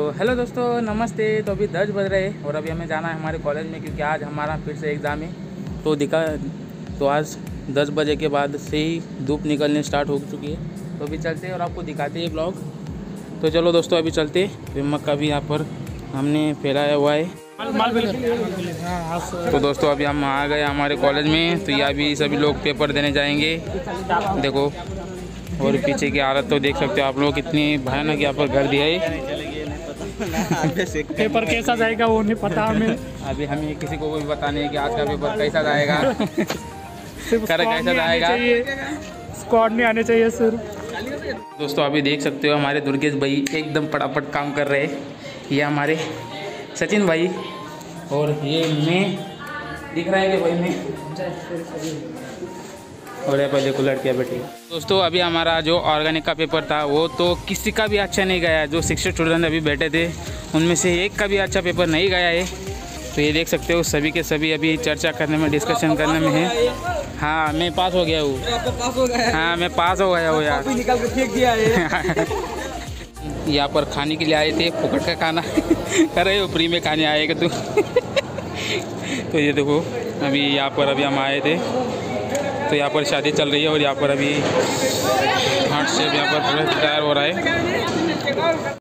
तो हेलो दोस्तों, नमस्ते। तो अभी 10 बज रहे हैं और अभी हमें जाना है हमारे कॉलेज में, क्योंकि आज हमारा फिर से एग्ज़ाम है। तो आज 10 बजे के बाद से ही धूप निकलने स्टार्ट हो चुकी है। तो अभी चलते हैं और आपको दिखाते हैं ब्लॉग। तो चलो दोस्तों, अभी चलते हैं। मक्का भी यहाँ पर हमने फैलाया हुआ है। तो दोस्तों अभी हम आ गए हमारे कॉलेज में। तो ये अभी सभी लोग पेपर देने जाएंगे। देखो, और पीछे की हालत तो देख सकते हो आप लोग, कितनी भयानक यहाँ पर घर दिया है। पेपर कैसा जाएगा वो नहीं पता हमें। अभी हमें किसी को भी पता नहीं है कि आज का पेपर कैसा जाएगा, कर कैसा जाएगा। स्क्वाड में आने चाहिए सर। दोस्तों अभी देख सकते हो हमारे दुर्गेश भाई एकदम फटाफट काम कर रहे हैं। ये हमारे सचिन भाई और ये मैं दिख रहा है कि भाई मैं, और ये पहले को लड़कियाँ बैठी। दोस्तों अभी हमारा जो ऑर्गेनिक का पेपर था वो तो किसी का भी अच्छा नहीं गया। जो 60 स्टूडेंट अभी बैठे थे उनमें से एक का भी अच्छा पेपर नहीं गया है। तो ये देख सकते हो सभी के सभी अभी चर्चा करने में, डिस्कशन करने में है। हाँ मैं पास हो गया हूँ, हाँ मैं पास हो गया हूँ यार। यहाँ पर खाने के लिए आए थे, फुकट का खाना कर रहे हो, फ्री में खाने आएगा तू। तो ये देखो अभी यहाँ पर अभी हम आए थे। तो यहाँ पर शादी चल रही है और यहाँ पर अभी हार्ट शेप यहाँ पर पूरा तैयार हो रहा है।